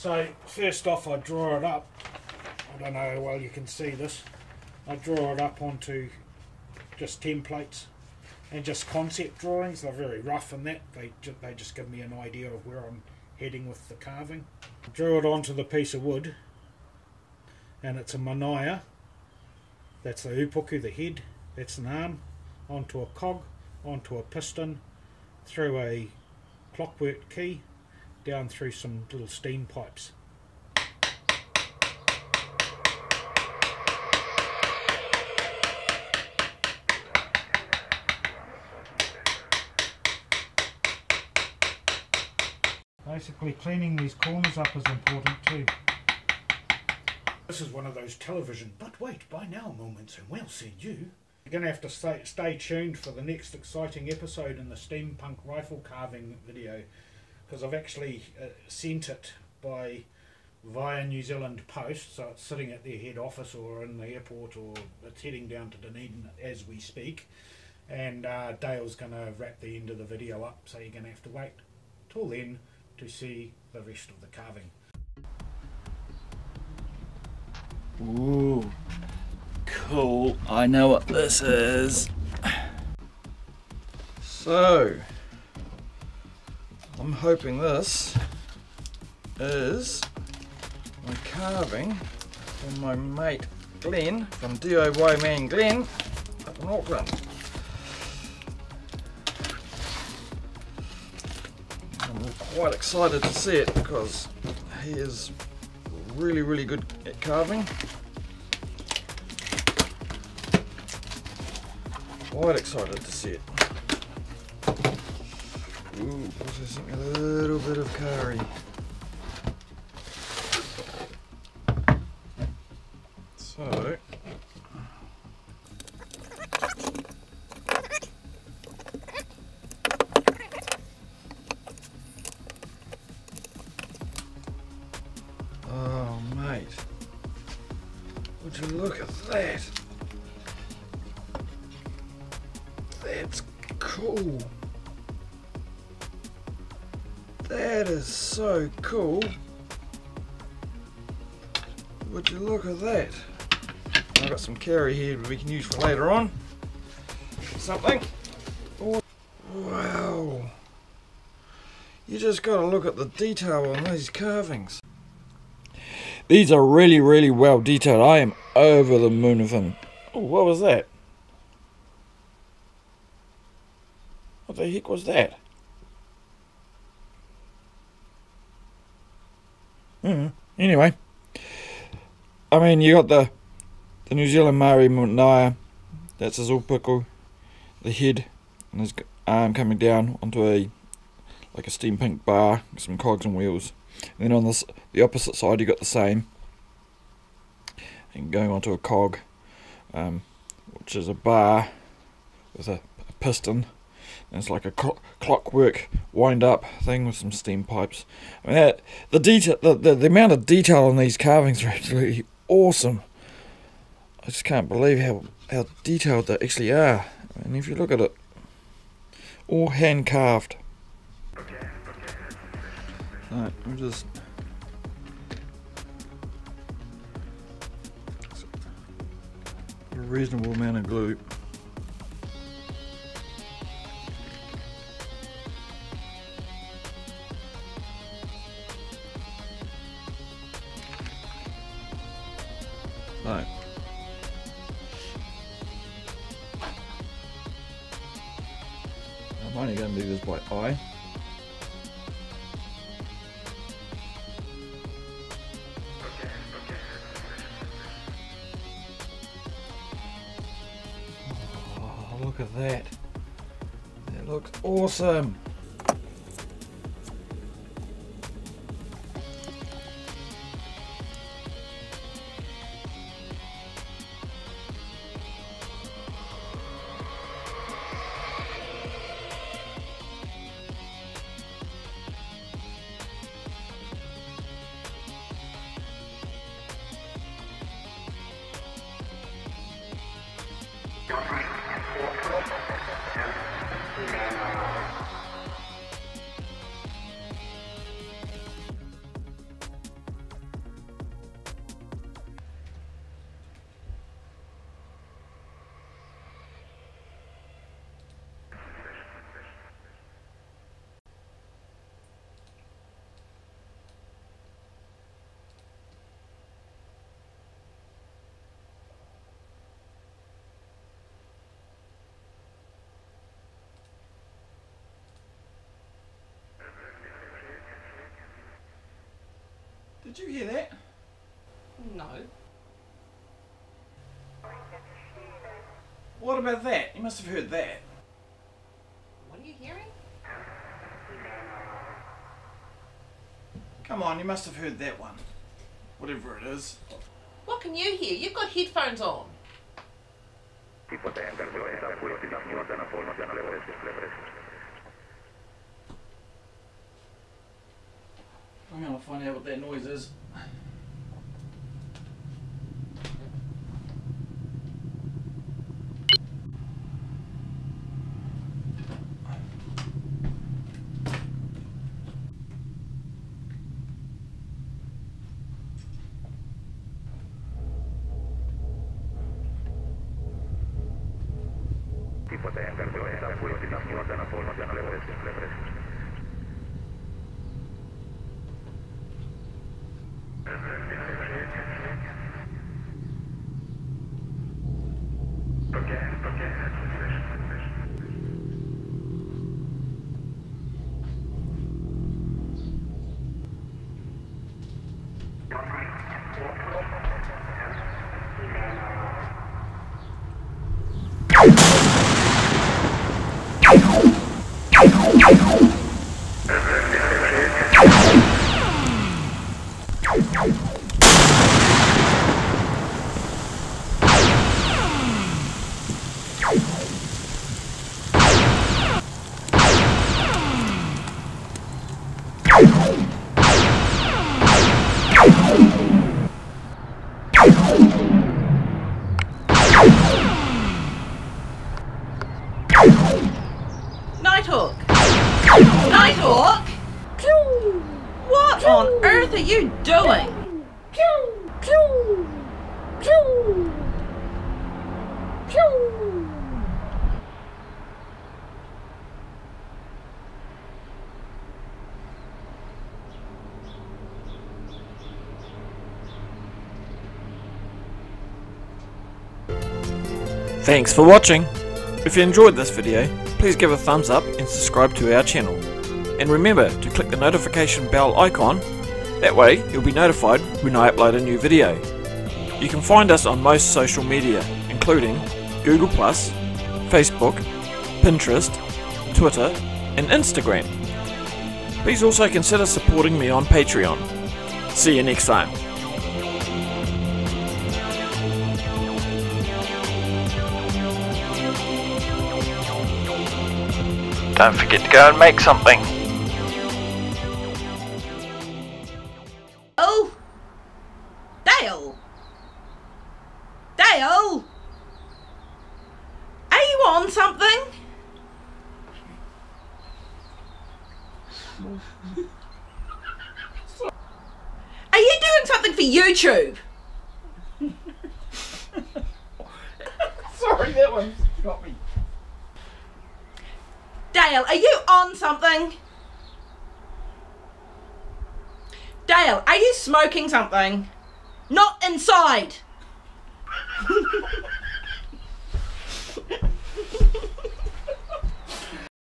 So first off, I draw it up. I don't know how well you can see this. I draw it up onto just templates and just concept drawings. They're very rough in that. They just give me an idea of where I'm heading with the carving. I drew it onto the piece of wood, and it's a manaia. That's the upoku, the head. That's an arm, onto a cog, onto a piston, through a clockwork key, down through some little steam pipes. Basically, cleaning these corners up is important too. This is one of those television, but wait, by now moments, and we'll see you. You're going to have to stay tuned for the next exciting episode in the steampunk rifle carving video, because I've actually sent it via New Zealand Post, so it's sitting at their head office or in the airport, or it's heading down to Dunedin as we speak. And Dale's going to wrap the end of the video up, so you're going to have to wait till then to see the rest of the carving. Ooh, cool. I know what this is. So, I'm hoping this is my carving from my mate Glenn, from DIY Man Glen up in Auckland. I'm quite excited to see it because he is really, really good at carving. Quite excited to see it. Ooh, also something a little bit of curry. So, oh mate, would you look at that? That's cool. That is so cool. Would you look at that? I've got some curry here we can use for later on. Something. Oh, wow. You just gotta look at the detail on these carvings. These are really, really well detailed. I am over the moon of them. Oh, what was that? What the heck was that? Anyway, I mean, you got the New Zealand Maori manaia, that's his upoku, the head, and his arm coming down onto a steampunk bar with some cogs and wheels. And then on the opposite side, you got the same, and going onto a cog, which is a bar with a piston. And it's like a clockwork wind-up thing with some steam pipes. I mean, the amount of detail on these carvings are absolutely awesome. I just can't believe how detailed they actually are. I mean, if you look at it, all hand-carved. Alright, I'm just... a reasonable amount of glue. Right. I'm only going to do this by eye. Oh, look at that. That looks awesome. Did you hear that? No. What about that? You must have heard that. What are you hearing? Come on, you must have heard that one. Whatever it is. What can you hear? You've got headphones on. I'm gonna find out what that noise is. Nighthawk! Nighthawk! What on earth are you doing? Thanks for watching! If you enjoyed this video, please give a thumbs up and subscribe to our channel. And remember to click the notification bell icon, that way you'll be notified when I upload a new video. You can find us on most social media, including Google+, Facebook, Pinterest, Twitter and Instagram. Please also consider supporting me on Patreon. See you next time. Don't forget to go and make something. Oh, Dale! Dale! Are you on something? Are you doing something for YouTube? Sorry, that one got me. Dale, are you on something? Dale, are you smoking something? Not inside!